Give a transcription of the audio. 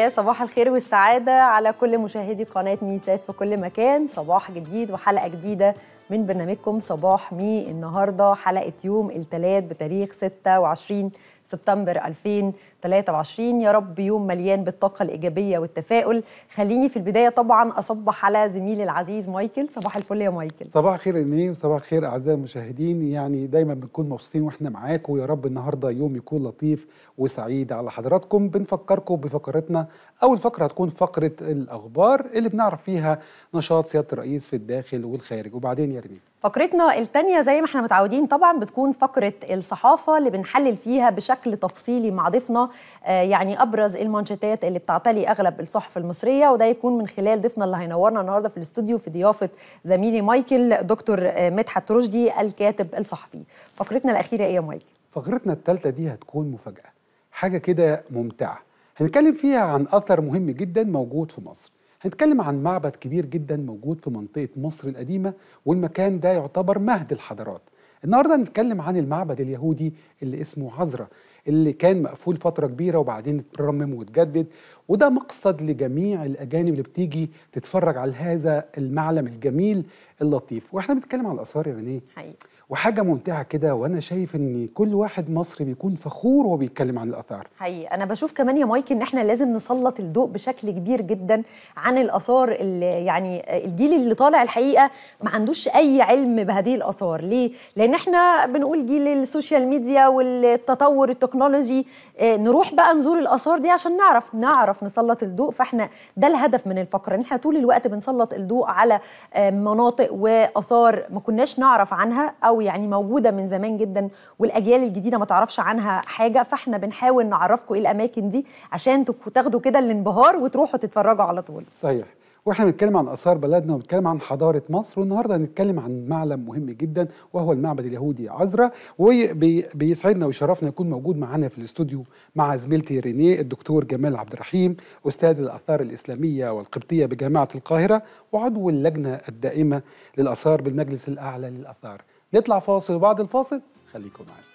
يا صباح الخير والسعادة على كل مشاهدي قناة مي سات في كل مكان. صباح جديد وحلقة جديدة من برنامجكم صباح مي. النهاردة حلقة يوم الثلاث بتاريخ 26 سبتمبر 2023. يا رب يوم مليان بالطاقة الإيجابية والتفاؤل. خليني في البداية طبعا أصبح على زميلي العزيز مايكل. صباح الفل يا مايكل. صباح الخير رينيه وصباح الخير أعزائي المشاهدين. يعني دايما بنكون مبسوطين وإحنا معاكم، ويا رب النهاردة يوم يكون لطيف وسعيد على حضراتكم. بنفكركم بفقرتنا. أول فقرة هتكون فقرة الأخبار اللي بنعرف فيها نشاط سيادة الرئيس في الداخل والخارج، وبعدين يا رينيه فقرتنا الثانية زي ما احنا متعودين طبعا بتكون فقرة الصحافة اللي بنحلل فيها بشكل تفصيلي مع ضيفنا يعني أبرز المانشيتات اللي بتعتلي أغلب الصحف المصرية، وده يكون من خلال ضيفنا اللي هينورنا النهاردة في الاستوديو في ضيافة زميلي مايكل دكتور مدحت رشدي الكاتب الصحفي. فقرتنا الأخيرة إيه يا مايكل؟ فقرتنا الثالثة دي هتكون مفاجأة، حاجة كده ممتعة هنتكلم فيها عن أثر مهم جدا موجود في مصر. هنتكلم عن معبد كبير جدا موجود في منطقة مصر القديمة، والمكان ده يعتبر مهد الحضارات. النهاردة هنتكلم عن المعبد اليهودي اللي اسمه عزرة، اللي كان مقفول فترة كبيرة وبعدين اترمم واتجدد، وده مقصد لجميع الأجانب اللي بتيجي تتفرج على هذا المعلم الجميل اللطيف. واحنا بنتكلم عن الآثار يا رينيه وحاجة ممتعة كده، وأنا شايف إن كل واحد مصري بيكون فخور وهو بيتكلم عن الآثار. حقيقي أنا بشوف كمان يا مايكل إن إحنا لازم نسلط الضوء بشكل كبير جدا عن الآثار اللي يعني الجيل اللي طالع الحقيقة ما عندوش أي علم بهذه الآثار. ليه؟ لأن إحنا بنقول جيل السوشيال ميديا والتطور التكنولوجي، نروح بقى نزور الآثار دي عشان نعرف نسلط الضوء. فإحنا ده الهدف من الفقرة، إن إحنا طول الوقت بنسلط الضوء على مناطق وآثار ما كناش نعرف عنها أو يعني موجودة من زمان جدا والأجيال الجديدة ما تعرفش عنها حاجة، فاحنا بنحاول نعرفكم إيه الأماكن دي عشان تاخدوا كده الانبهار وتروحوا تتفرجوا على طول. صحيح، واحنا بنتكلم عن آثار بلدنا وبنتكلم عن حضارة مصر، والنهارده هنتكلم عن معلم مهم جدا وهو المعبد اليهودي عزرة. وبيسعدنا ويشرفنا يكون موجود معانا في الاستوديو مع زميلتي رينيه الدكتور جمال عبد الرحيم، أستاذ الآثار الإسلامية والقبطية بجامعة القاهرة وعضو اللجنة الدائمة للآثار بالمجلس الأعلى للآثار. نطلع فاصل، وبعد الفاصل خليكم معانا.